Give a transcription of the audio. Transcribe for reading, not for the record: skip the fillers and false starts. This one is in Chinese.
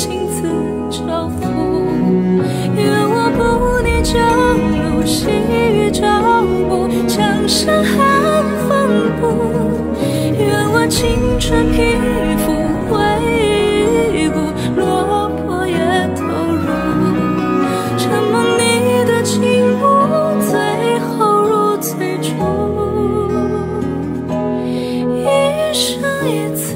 亲自照拂。愿我不念朝露，细雨照不，江山寒风不。愿我青春皮肤回忆故，落魄也投入。承蒙你的情目，最后入最初。一生一次。